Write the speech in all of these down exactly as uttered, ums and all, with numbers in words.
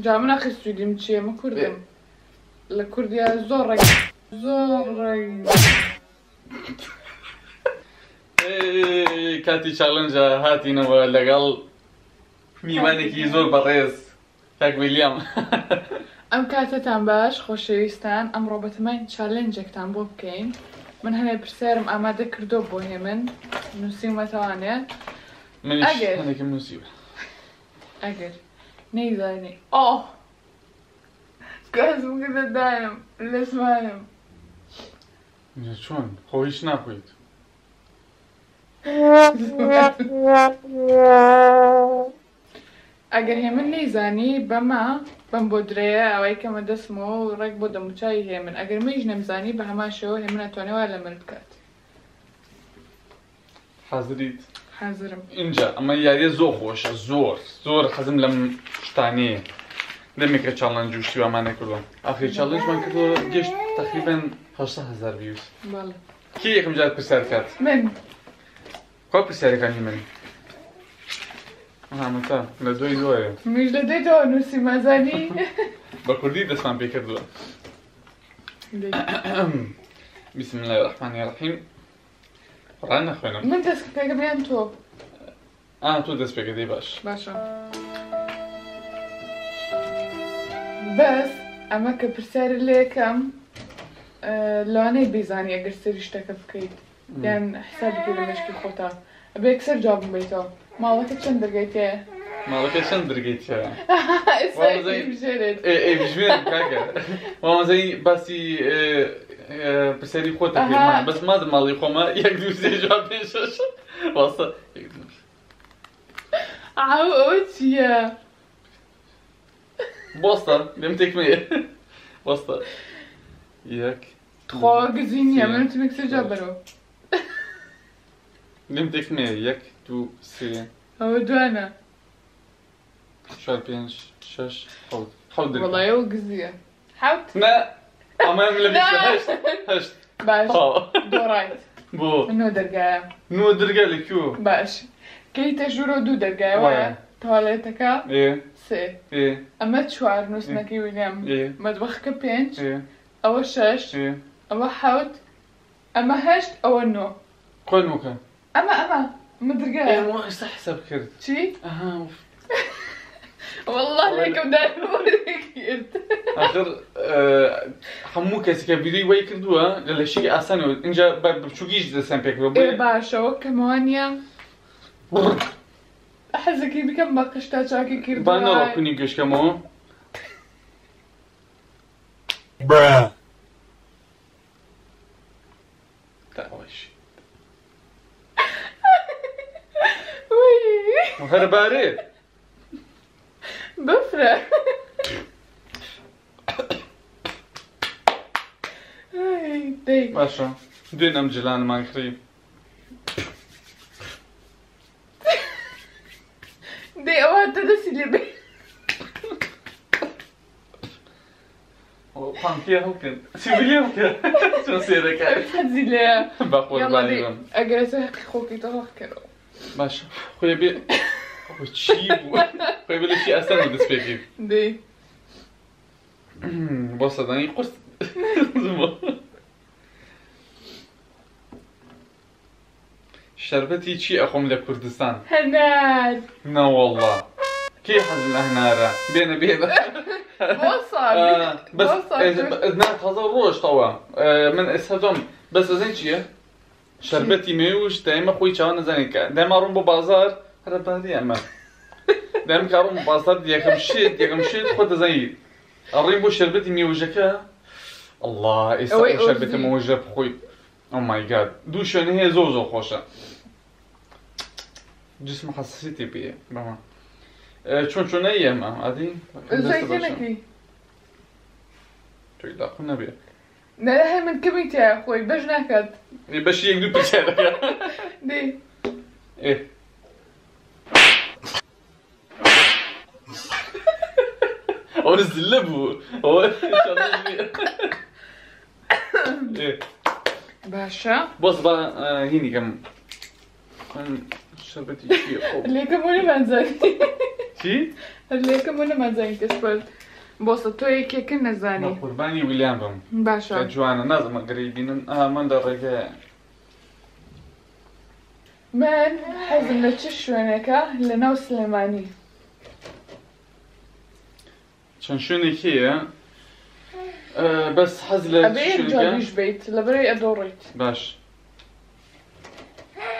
جام نخستیم چیه ما کردیم لکردیا زورگ زورگ ای کاتی چالنج هاتی نبود لگال میمانی کی زور بررس تک ویلیام ام کاتتان باش خوشیستن ام رابط من چالنجک تان بوب کن من هنر پسرم آماده کرده بودم من نوسیم و توانه منش هنر کم نوسیم اگر نيزاني اه كازم كده دايم ليش مايم يا شون خويش ناكويت اگر همن نيزاني بما بمبودريه او اي كما دسمو راكبو دموشاي همن اگر ميج نمزاني بهما شو همن اتوني ولا مرتكات حاضريت حاضرم اینجا اما یاری زور خوشه زور زور خزم لم شتانی دمیکر چالنج وشتی و من نکردم آخری چالنج من کردم گشت تقریبا هشت هزار ویوز بله کی یکم جات پرسر کرد من خب پرسر کنی من آها متا لذوی دوره میشه لذوی دو نوسی مزنی با کردی دستم پیکر دو بسم الله الرحمن الرحیم قرآن نخوانم من دست پیگه بیم تو آه تو دست پیگه دی باش باشه بس اما که پرسر لیکم لانه بیزانی اگر سریش تکف کهید یعن حساب بگیره مشکی خوتا ابی اکسر جابم بیتا مالکه چند درگیتیه؟ مالکه چند درگیتیه؟ اسای ای بجرد ای ای بجرد کاغه وامزایی باسی پسری خود تفرمان بس مادر مالی خوما یک دو سه جواب نیشش واسه یک دو عاو اوتیا باستا نمی تکمیه باستا یک تخوا گزینیم نمی تکمیه سه جواب برو نمی تکمیه یک دو سه او دوانا چهار پنج شش حوت حوت داری والله او گزیه حوت نه اما من لبیش هشت هشت باش دورایت بو نو درگاه نو درگاه لکیو باش کی تجربه دو درگاه وای توالت کا سه اما چهار نوس نکی ویلیم مطبخ ک پنج او شش او حوت اما هشت او نو قل مکان اما اما من درگاه اما اش حساب کرد چی آها والله ليك بدأت أوريك آخر حموك هسيك فيديو ويكردوها للشيء عساني إنجا بشو جيش دسم بيكرب إيه باشو كمان يا أحزكي بكم بقشتها شاكي كردوها بنا أكوني كش كمان برا تعوش وي مهرباري بفرق هاي ديك باشا دوين ام جلان ما خريب دي او حتى دسي لي بي او فانتيا هوكن سيبلي هوكن شو سيرك هذي لا باخور بالي اجرسه خوكي تروح كده باشا خويا بي خو چی بود؟ خیلی بلشی اصلا ندست بگیم دی باستا دانی قرص زمان شربتی چی اخوام لکردستان؟ هنار نه والله کی حزم هناره؟ بینه بینه باستا باستا از نه تازه روش طوام من استادم بس از این چیه؟ شربتی میوش دائما خوی چهان نزنی که دائما روم با بازار هرباري أما دام كارم بساط ياكم شيت ياكم شيت خد زين الريمبو شربتي ميوجكا الله إيسا شربتي موجب خوي أو ماي جاد دوشان هي زوزو خوشة جسم حساسيتي بيه بما شون شون أي أما عادي زي كنكي توي لا خلنا بيه نلاها من كميتي يا خوي باش ناكد باش يقدو بيتشارك دي إيه هو نزلبه هو ايه باشا بص بقى هيني كم شربتي شيء ليه كموني منزلتي چی؟ لیکن منو مزنی کس پر باسه تو ایکی که نزنی با قربانی ویلیام بم باشه جوانا نظم قریبین من در رگه من حزم لچه شونه که لنو سلیمانی چند شونه کیه؟ بس حزم لچه شونه که ابی جاریش بیت لبرای ادوریت باش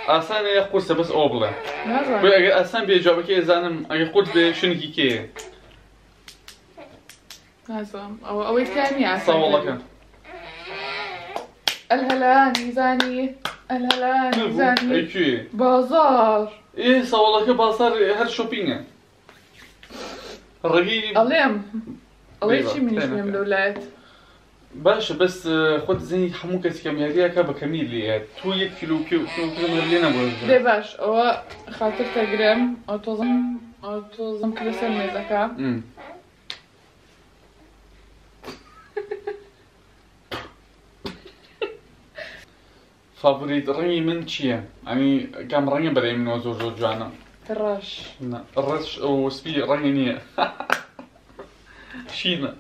آسان یا خورسه بس آبله. نه. بی اگر آسان بیه جواب که زنم اگر خود به شنیکی که. نه زم. او اوی کمی آسان. سلام الله کن. الهلانی زنی. الهلانی زنی. ایکی. بازار. ای سلام الله که بازار هر شوپینگه. رقیب. علیم. علیم چی میشه مملوت؟ باشه بس خود زنی حموکت کمی هدیه که با کمیلیه تو یک کیلو کیلو کیلو هدیه نبود. ده باش او خاطر تگرم آتوزم آتوزم کلیسر میذکه. فavorit رنگی من چیه؟ یعنی کم رنگی برای من آزور جو جوانا. رش. نه رش و سپی رنگی نیه. شینه.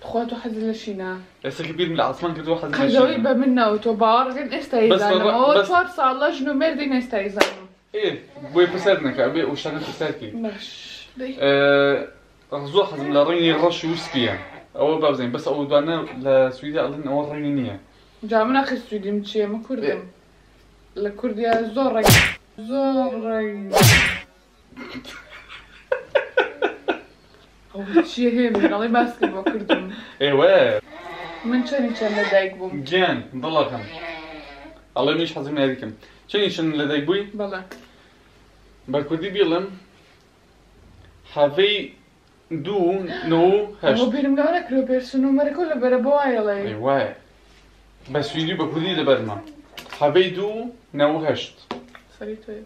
خواهد وحزل شينا. لسه كبير من العصمان كده وحزل شينا. خذويبة منا وتبار كن استيزانه. بس صار صار لجنه مردين استيزانه. إيه بوي بسرنا كأبي وشان بسرتي. مش. ااا رزوق حزم لريني رش وسبيع. أول بابزين بس أول بنا لسويديا أظن أول رينية. جامنا خي السويدي مشي ما كردم. لكرديا زوري زوري. چیه من علی ماسکی با کردم. ایوه. من چنین چند لذت بوم. گن دلار کم. علی میش حضور ندیکم. چنین چند لذت بوی؟ بالا. برکودی بیلم. حاوی دو نو هشت. ما بیرون گونه کروپرسونو مرکول بر باعیله. ایوه. بس ویدیو برکودی دبرم. حاوی دو نو هشت. سری توی.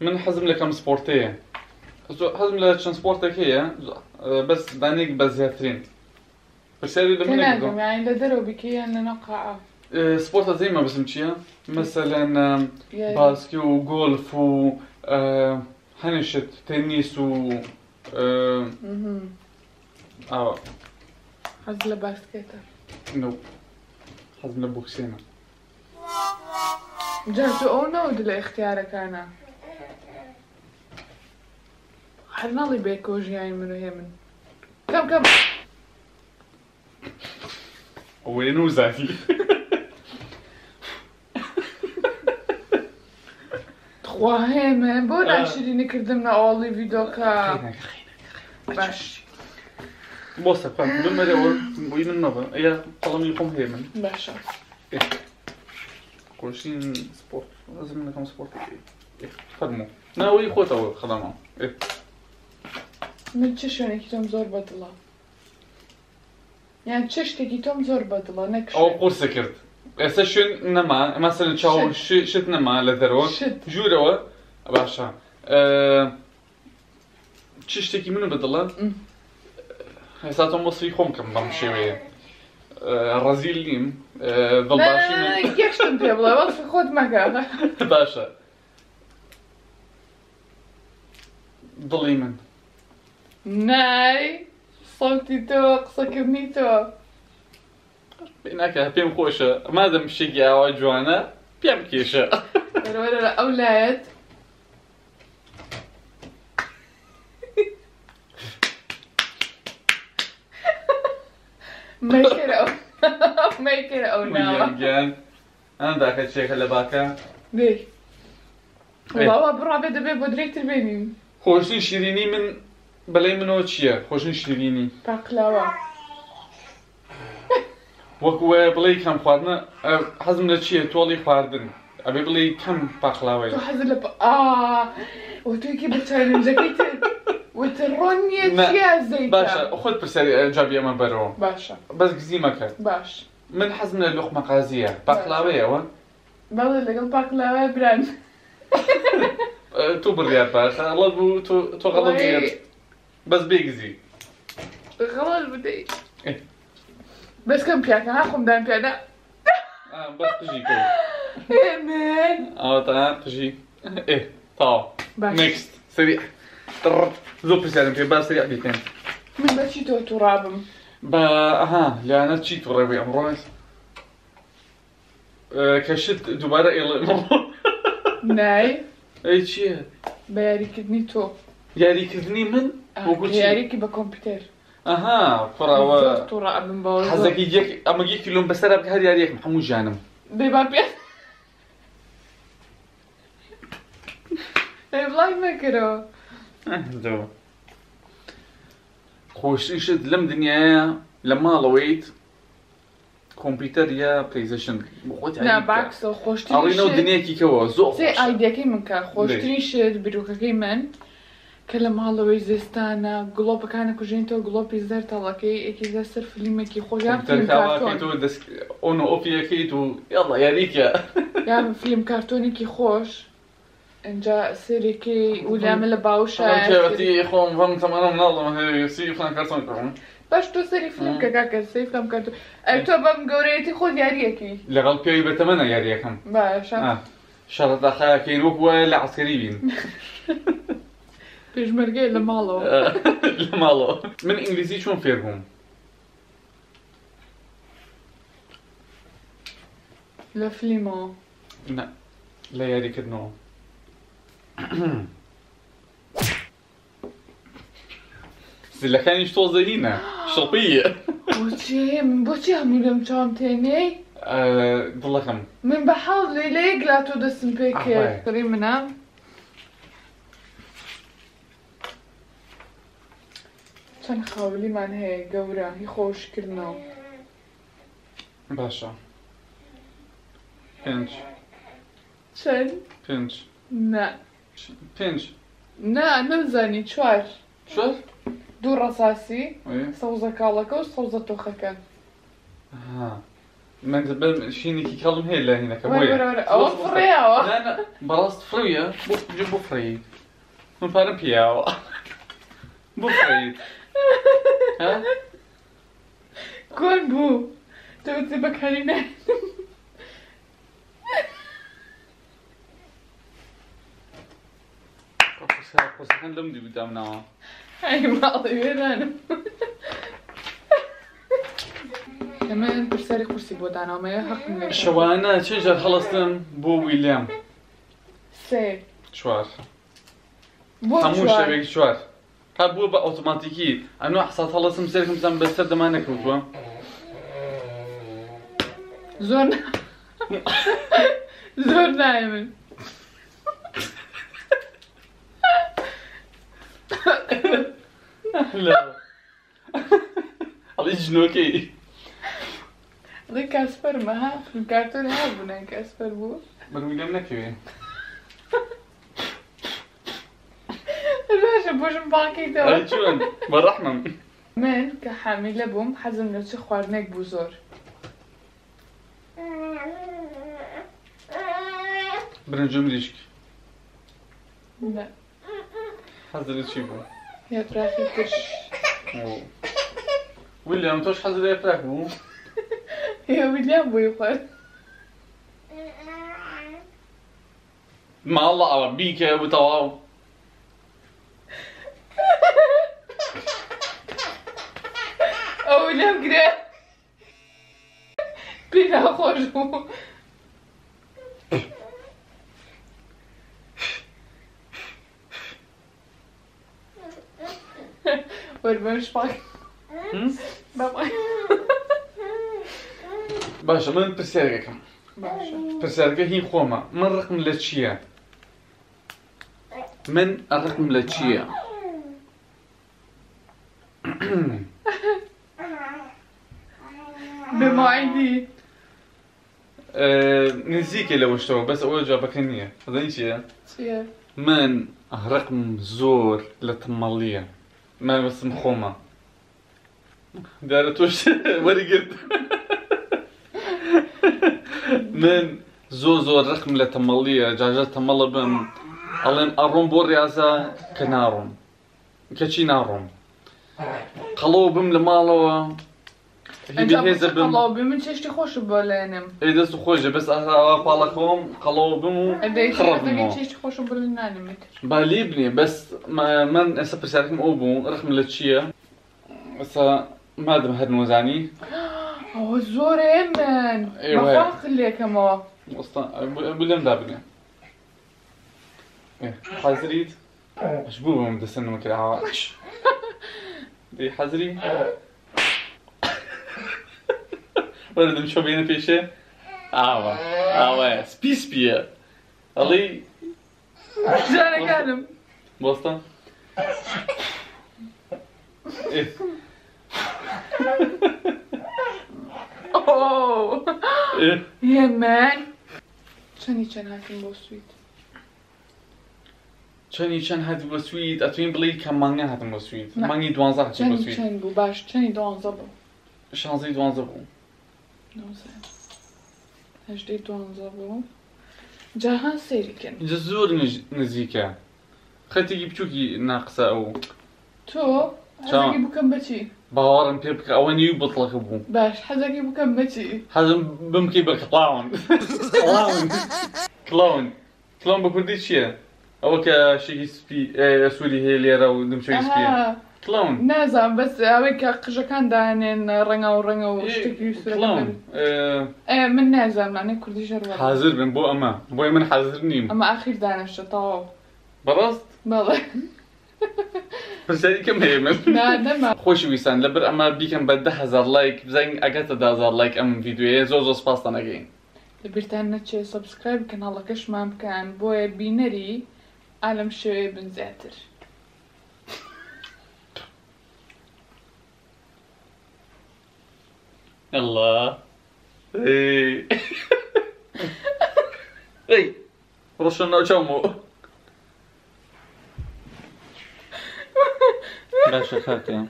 من حضور لکم سپورتیه. حضور لکم سپورتکیه. بس بانيك بزياترين برسالي دمينك كناكم يعني لدرو بكي أن نقع سبورتها زي ما بسمتشيها مثلا باسكي وغولف و هنشت تنس و اه حزل باسكيتر نو حزل بوكسينا جهزوا او نود لاختيارك أنا حرنالي بيكوج يعني منو يمن كم كم وين وزعتي تخواه من بود عشرين كردمنا أولي فيديو كا باش بس فهم دم مريول وين النظر إيه قلم يقوم هيمن باشا إيه كوشين سبورت لازم نكمل سبورت إيه خدمه ناوي خوته هو خدمه إيه من چشونه که توم زور بدلا یعنی چشته که توم زور بدلا نکشون او قرصه کرد ایسا شون نما مثلا چاو شت نما لذرون جوره و باشا چشته که منو بدلا ایسا توم بصفی خوم کم بمشیوه رزیل نیم ظل باشی من یکشتم پیبلا بصفی خود مگه باشا ظلی من ناي صوتي تو قصة كمي تو بينك بيم خوشة ما دام شقي أو جوانا بيم كيشة ولا ولا أولاد make it أو make it أو ناو جان أنا ذاك الشيء خلي باكا ليش بابا برا بده بيبو دريت البنين خوشين شيريني من بله منو چیه؟ خوشن شیرینی. پاکلوا. وقوع بله کم خوردن. حضم نچیه تو علی خوردن. ابی بله کم پاکلوا. تو حضم لب آه. و توی کی بترن جکیت و ترونیه چیه زیت؟ باشه. خود پرسری جابیم من برو. باشه. بس گزی مکرد. باشه. من حضم لقمه قازیه. پاکلوا و؟ بله لگن پاکلوا برند. تو بریار باشه. الله بو تو تو غلطیه. بس بيجزي غلط بدي بس كم بياك أنا خم دام بيانا آه بس تجي كده إيه من آه تمام تجي إيه طاو نيكست سريع Zupy zjadłem, chyba serio nie ten. Chyba ci to turabem. با اها لعنت شي تربي امراض كشت دوباره الى ناي اي شي بيركدني تو يركدني من وقلت يركي بالكمبيوتر اها فراوه دكتوره ابن باوز حزك يجيك اما يجيك لهم بسرب هذه يريك محمود جانم ديبان بي اي بلاي ماكرو دو خوش إشد لم دنيا لما لويت كمبيوتر يا بلاي ستيشن بقوت عليك لا بعكس خوش تريشد أرينا الدنيا كي كوا زو زي أيديا كي من كا خوش تريشد بروكا كي من كلما لويت زستانا غلوب كان كوجينتو غلوب يزدر تلاكي كي زستر فيلم كي خوجا فيلم كرتون تو دس أونو أوبيا كي تو يلا يا ريكا يا فيلم كرتوني كي خوش انجا سيري كي ولا عمل باوشا كي اخوان فهم تماما من الله ما سيري فلان كارتون باش تو سيري فلان كاكا سيري فلان كارتون تو بام قوريتي خذ ياريكي لغلط بيوي بتمنى ياريكم باش اه شرط اخايا كي نوب ولا عسكريين بيش مرقي لمالو لمالو من انجليزي شون فيرهم لا فليمون لا لا ياريك نو سلا كان يشتغل زينا شطية بوتي من بوتي هم لهم شام تاني ااا ضل كم من بحاول ليلي قلتو دسم بيكي قريب منام شن خاولي من هاي جورا يخوش كلنا باشا بنش شن بنش نا بينش نا نمزاني شوار شوار دو رصاصي صوزة كالكا وصوزة توخا كان ها ما نتبل شيني كي كلم هي لا هنا كبويا او فريا لا لا براست فريا جيب بفريد من فارم بياو بفريد ها كون بو تو تبك هالينا خلاص كان لمدي قدامنا هاي ماضي وين انا كمان برسالي كرسي بودانا وما يحق مني شوانا شجر خلصتن بو ويليام سي شوار بو هموش شبك شوار هابو با اوتوماتيكي انو حصلت خلصتن بسالكم زعما بس دما نكوزوا زون زون نايم لا علي جنوكي علي كاسبر معها في الكرتون هابونا كاسبر بو بقول لنا كيفين الباشا بوش مباكي توا علي شون بالرحمة من كحامل لبوم حزم لو تخوارنك بوزور برنجم ريشك لا حزر تشيبو يا فراخي كرش ويليام توش حزر يا فراخ بو يا ويليام بو يقال مع الله اربيك يا بتواو او ويليام كده بينا خوشو وربمش باك باي باشا من برسالكا باشا برسالكا هي خوما من رقم لاتشيا من الرقم لاتشيا بمواعيدي نزيكي لو اشتوى بس اول جوابك هنيه هذا شيا من رقم زور لتماليه ما بس مخومة دارتوش ورقت من زو زو الرقم لتملية جاجة تملة بم ألين أروم بوريازا كنارم كشي نارم قلوبم لمالوا انجا قلوبهم تشتي خوش بالنم اذا خوجه بس اخلقهم قلوبهم خربهم تشتي خوش بالنم باليبني بس ما من اسف سالكم ابو رقم لتشيه بس ما دام هاد الموزاني او زور امن ما خليه كما بلم دابني ايه حازريت شبوبهم مدسنهم كده دي حازري ورد مشو بينا في شيء آوا آوا سبيس بيا علي جانا كلام بسطة إيه أوه إيه يا مان شني شن هاتين بسويت شني شن هات بسويت أتوين بلي كم مانع هاتين بسويت مانع دوانزة هاتين بسويت شني شن بو باش شني دوانزة بو شانزي دوانزة بو هجدي دوانزابو جاها سيريكن جزور نزيكا خاتي جيبتوكي ناقصة أو تو حزا جيبو كمبتي باورن بيبك أوان يبطل أبو باش حزا جيبو كمبتي حزا بمكي بك كلاون كلاون كلاون كلاون بكردي شيا أوكا شي سبي سوري هي اللي راهو نمشي سبي كلون نازم بس هاويك قجا كان دانين رنغو رنغو اشتكي كلون ايه من نازم يعني كردي جروه حاضر من بو اما بو من حاضرني اما اخير دانا شطاو برست بلا بس هذه كم هي من نادم خوش ويسان لبر اما بكم بده هزار لايك زين اجت هزار لايك ام فيديو زوزو سباستا نجين لبرتان تشي سبسكرايب كنهلا كش ما امكان بو بينري عالم شوي بنزاتر الله اي اي روشنا وشمو باشا خاطر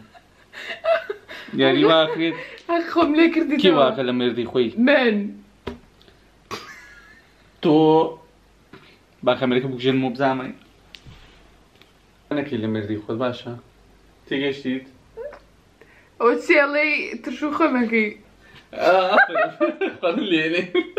يعني واكريت اخوم لي كردي كي واكل لما يردي خوي من تو باخا ملكك جن مو بزعمي انا كي لما يردي خو باشا تيجي شتيت او تسيلي ترشو خمكي اه قالوا لي